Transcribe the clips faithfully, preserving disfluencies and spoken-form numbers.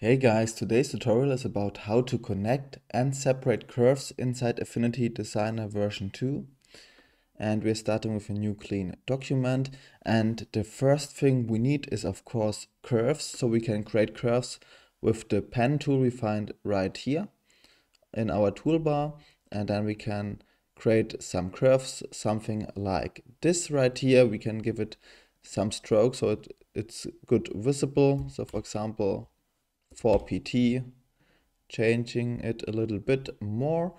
Hey guys, today's tutorial is about how to connect and separate curves inside Affinity Designer version two. And we're starting with a new clean document. And the first thing we need is of course curves. So we can create curves with the pen tool we find right here in our toolbar. And then we can create some curves, something like this right here. We can give it some strokes so it, it's good visible. So for example, for P T, changing it a little bit more.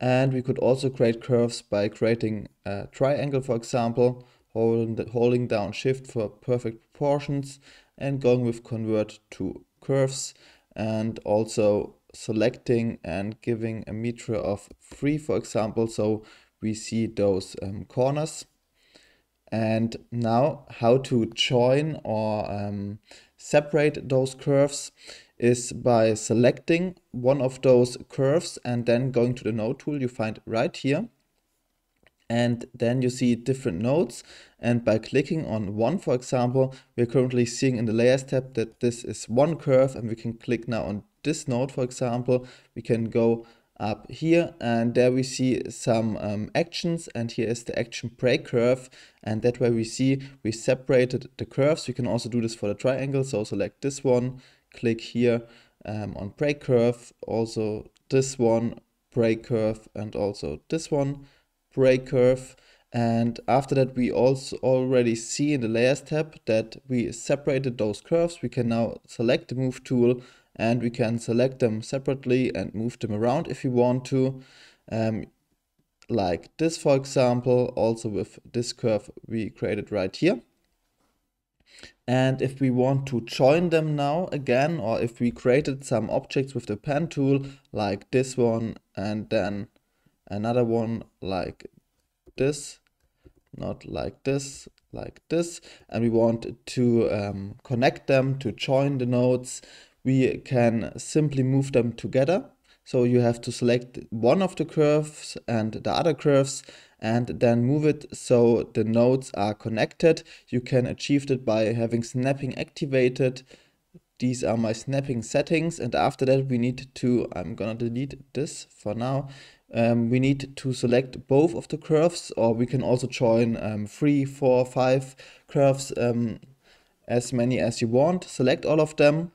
And we could also create curves by creating a triangle, for example, holding, the, holding down shift for perfect proportions and going with convert to curves, and also selecting and giving a metre of three, for example, so we see those um, corners. And now how to join or um, separate those curves is by selecting one of those curves and then going to the node tool you find right here. And then you see different nodes, and by clicking on one, for example, we're currently seeing in the layers tab that this is one curve, and we can click now on this node, for example. We can go up here and there we see some um, actions, and here is the action break curve, and that way we see we separated the curves. We can also do this for the triangle, so select this one, click here um, on break curve, also this one break curve, and also this one break curve. And after that we also already see in the layers tab that we separated those curves. We can now select the move tool and we can select them separately and move them around if you want to, um, like this, for example, also with this curve we created right here. And if we want to join them now again, or if we created some objects with the pen tool like this one and then another one like this, not like this, like this, and we want to um, connect them to join the nodes, we can simply move them together. So you have to select one of the curves and the other curves and then move it so the nodes are connected. You can achieve that by having snapping activated. These are my snapping settings, and after that we need to, I'm gonna delete this for now, um, we need to select both of the curves, or we can also join um, three, four, five curves, um, as many as you want. Select all of them.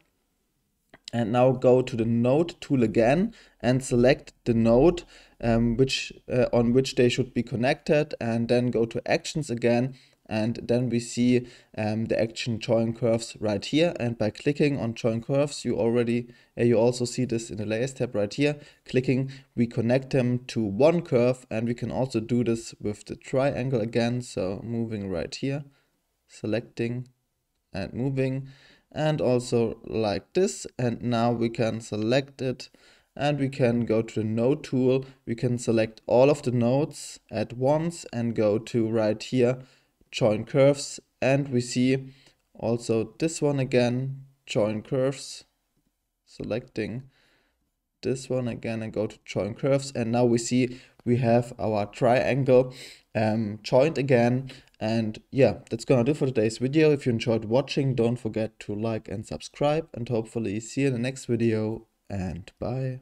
And now go to the node tool again and select the node um, which uh, on which they should be connected, and then go to actions again, and then we see um, the action join curves right here. And by clicking on join curves, you already uh, you also see this in the layers tab right here. Clicking, we connect them to one curve, and we can also do this with the triangle again. So moving right here, selecting and moving. And also like this, and now we can select it and we can go to the node tool. We can select all of the nodes at once and go to right here, join curves, and we see also this one again, join curves, selecting this one again and go to join curves. And now we see we have our triangle um, joined again. And yeah, that's gonna do for today's video. If you enjoyed watching, don't forget to like and subscribe, and hopefully see you in the next video, and bye.